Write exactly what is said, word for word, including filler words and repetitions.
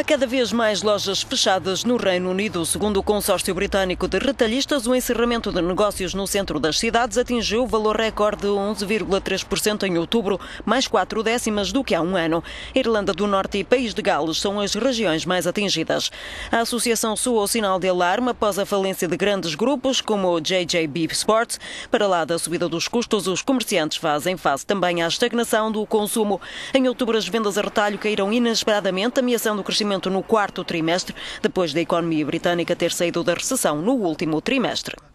Há cada vez mais lojas fechadas no Reino Unido. Segundo o consórcio britânico de retalhistas, o encerramento de negócios no centro das cidades atingiu o valor recorde de onze vírgula três por cento em outubro, mais quatro décimas do que há um ano. Irlanda do Norte e País de Gales são as regiões mais atingidas. A associação soou sinal de alarme após a falência de grandes grupos como o J J B Sports. Para lá da subida dos custos, os comerciantes fazem face também à estagnação do consumo. Em outubro, as vendas a retalho caíram inesperadamente, ameaçando o crescimento no quarto trimestre, depois da economia britânica ter saído da recessão no último trimestre.